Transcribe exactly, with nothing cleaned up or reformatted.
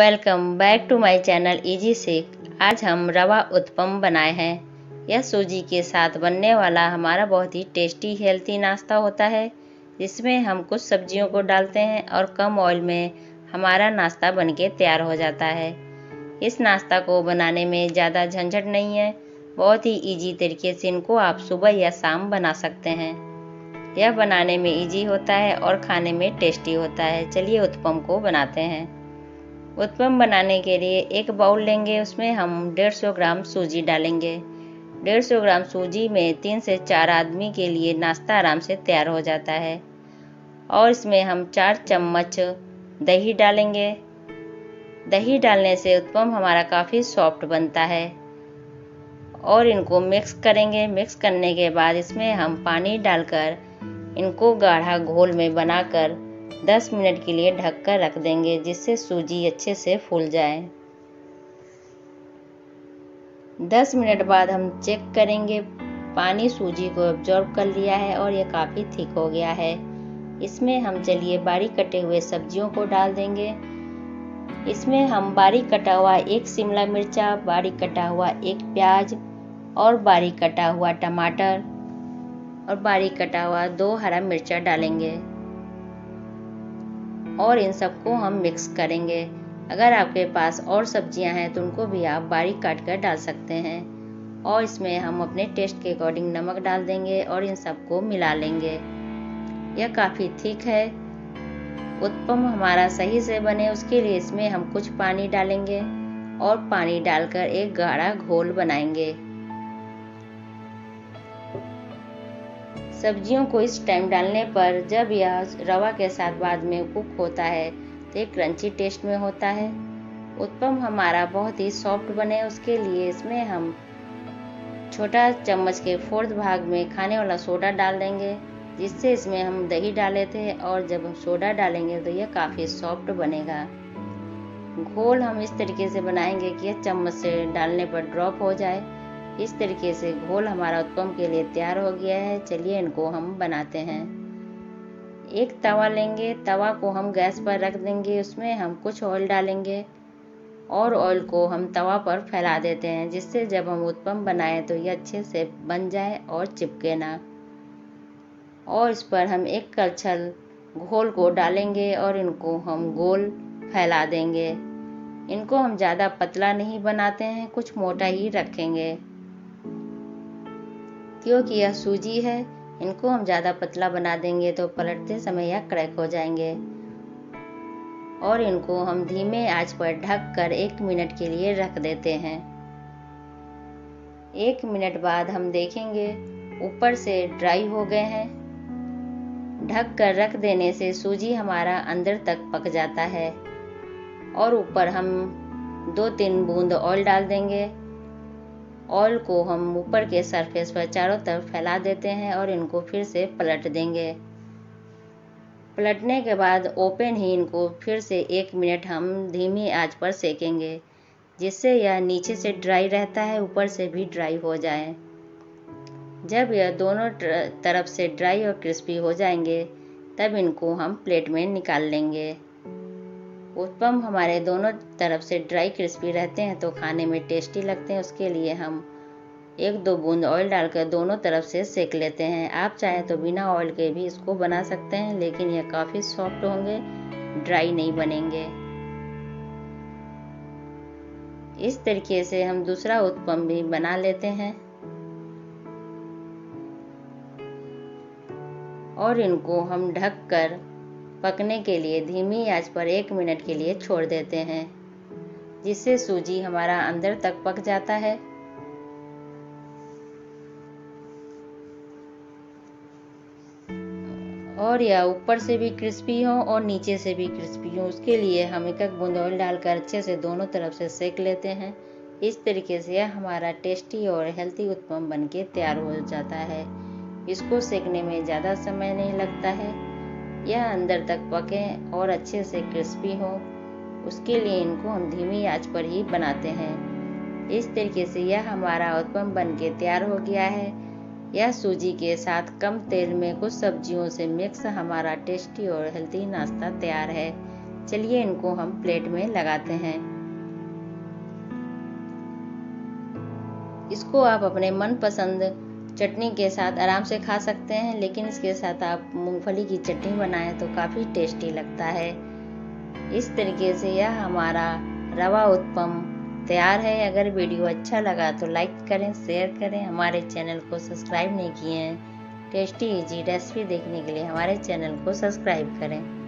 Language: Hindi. Welcome back to my channel easy सीख। आज हम रवा उत्तपम बनाए हैं। यह सूजी के साथ बनने वाला हमारा बहुत ही टेस्टी हेल्थी नाश्ता होता है, जिसमें हम कुछ सब्जियों को डालते हैं और कम ऑयल में हमारा नाश्ता बनके तैयार हो जाता है। इस नाश्ता को बनाने में ज़्यादा झंझट नहीं है, बहुत ही ईजी तरीके से इनको आप सुबह या शाम बना सकते हैं। यह बनाने में ईजी होता है और खाने में टेस्टी होता है। चलिए उत्तपम को बनाते हैं। उत्तपम बनाने के लिए एक बाउल लेंगे, उसमें हम डेढ़ सौ ग्राम सूजी डालेंगे। डेढ़ सौ ग्राम सूजी में तीन से चार आदमी के लिए नाश्ता आराम से तैयार हो जाता है। और इसमें हम चार चम्मच दही डालेंगे। दही डालने से उत्तपम हमारा काफ़ी सॉफ्ट बनता है। और इनको मिक्स करेंगे। मिक्स करने के बाद इसमें हम पानी डालकर इनको गाढ़ा घोल में बनाकर दस मिनट के लिए ढककर रख देंगे, जिससे सूजी अच्छे से फूल जाए। दस मिनट बाद हम चेक करेंगे, पानी सूजी को एब्जॉर्ब कर लिया है और यह काफ़ी थिक हो गया है। इसमें हम चलिए बारीक कटे हुए सब्जियों को डाल देंगे। इसमें हम बारीक कटा हुआ एक शिमला मिर्चा, बारीक कटा हुआ एक प्याज और बारीक कटा हुआ टमाटर और बारीक कटा हुआ दो हरा मिर्चा डालेंगे और इन सबको हम मिक्स करेंगे। अगर आपके पास और सब्जियां हैं तो उनको भी आप बारीक काट कर डाल सकते हैं। और इसमें हम अपने टेस्ट के अकॉर्डिंग नमक डाल देंगे और इन सबको मिला लेंगे। यह काफ़ी थिक है। उत्तपम हमारा सही से बने उसके लिए इसमें हम कुछ पानी डालेंगे और पानी डालकर एक गाढ़ा घोल बनाएंगे। सब्जियों को इस टाइम डालने पर जब यह रवा के साथ बाद में कुक होता है तो एक क्रंची टेस्ट में होता है। उत्तपम हमारा बहुत ही सॉफ्ट बने उसके लिए इसमें हम छोटा चम्मच के फोर्थ भाग में खाने वाला सोडा डाल देंगे, जिससे इसमें हम दही डाले थे और जब हम सोडा डालेंगे तो यह काफ़ी सॉफ्ट बनेगा। घोल हम इस तरीके से बनाएंगे कि यह चम्मच से डालने पर ड्रॉप हो जाए। इस तरीके से घोल हमारा उत्तपम के लिए तैयार हो गया है। चलिए इनको हम बनाते हैं। एक तवा लेंगे, तवा को हम गैस पर रख देंगे। उसमें हम कुछ ऑयल डालेंगे और ऑयल को हम तवा पर फैला देते हैं, जिससे जब हम उत्तपम बनाएं तो ये अच्छे से बन जाए और चिपके ना। और इस पर हम एक करछल घोल को डालेंगे और इनको हम गोल फैला देंगे। इनको हम ज़्यादा पतला नहीं बनाते हैं, कुछ मोटा ही रखेंगे, क्योंकि यह सूजी है। इनको हम ज़्यादा पतला बना देंगे तो पलटते समय यह क्रैक हो जाएंगे। और इनको हम धीमे आंच पर ढककर एक मिनट के लिए रख देते हैं। एक मिनट बाद हम देखेंगे ऊपर से ड्राई हो गए हैं। ढक कर रख देने से सूजी हमारा अंदर तक पक जाता है। और ऊपर हम दो तीन बूंद ऑयल डाल देंगे। ऑयल को हम ऊपर के सरफेस पर चारों तरफ फैला देते हैं और इनको फिर से पलट देंगे। पलटने के बाद ओपन ही इनको फिर से एक मिनट हम धीमी आंच पर सेकेंगे, जिससे यह नीचे से ड्राई रहता है, ऊपर से भी ड्राई हो जाए। जब यह दोनों तरफ से ड्राई और क्रिस्पी हो जाएंगे तब इनको हम प्लेट में निकाल लेंगे। उत्तपम हमारे दोनों तरफ से ड्राई क्रिस्पी रहते हैं तो खाने में टेस्टी लगते हैं। उसके लिए हम एक दो बूंद ऑयल डालकर दोनों तरफ से सेक लेते हैं। आप चाहें तो बिना ऑयल के भी इसको बना सकते हैं, लेकिन यह काफ़ी सॉफ्ट होंगे, ड्राई नहीं बनेंगे। इस तरीके से हम दूसरा उत्तपम भी बना लेते हैं और इनको हम ढक कर पकने के लिए धीमी आंच पर एक मिनट के लिए छोड़ देते हैं, जिससे सूजी हमारा अंदर तक पक जाता है। और यह ऊपर से भी क्रिस्पी हो और नीचे से भी क्रिस्पी हो, उसके लिए हम एक एक बूंद ऑयल डालकर अच्छे से दोनों तरफ से सेक लेते हैं। इस तरीके से हमारा टेस्टी और हेल्थी उत्तपम बनके तैयार हो जाता है। इसको सेकने में ज़्यादा समय नहीं लगता है। यह अंदर तक पकें और अच्छे से क्रिस्पी हो, उसके लिए इनको हम धीमी आंच पर ही बनाते हैं। इस तरीके से यह हमारा उत्तपम बनके तैयार हो गया है। यह सूजी के साथ कम तेल में कुछ सब्जियों से मिक्स हमारा टेस्टी और हेल्दी नाश्ता तैयार है। चलिए इनको हम प्लेट में लगाते हैं। इसको आप अपने मनपसंद चटनी के साथ आराम से खा सकते हैं, लेकिन इसके साथ आप मूंगफली की चटनी बनाएं तो काफ़ी टेस्टी लगता है। इस तरीके से यह हमारा रवा उत्तपम तैयार है। अगर वीडियो अच्छा लगा तो लाइक करें, शेयर करें। हमारे चैनल को सब्सक्राइब नहीं किए हैं, टेस्टी इजी रेसिपी देखने के लिए हमारे चैनल को सब्सक्राइब करें।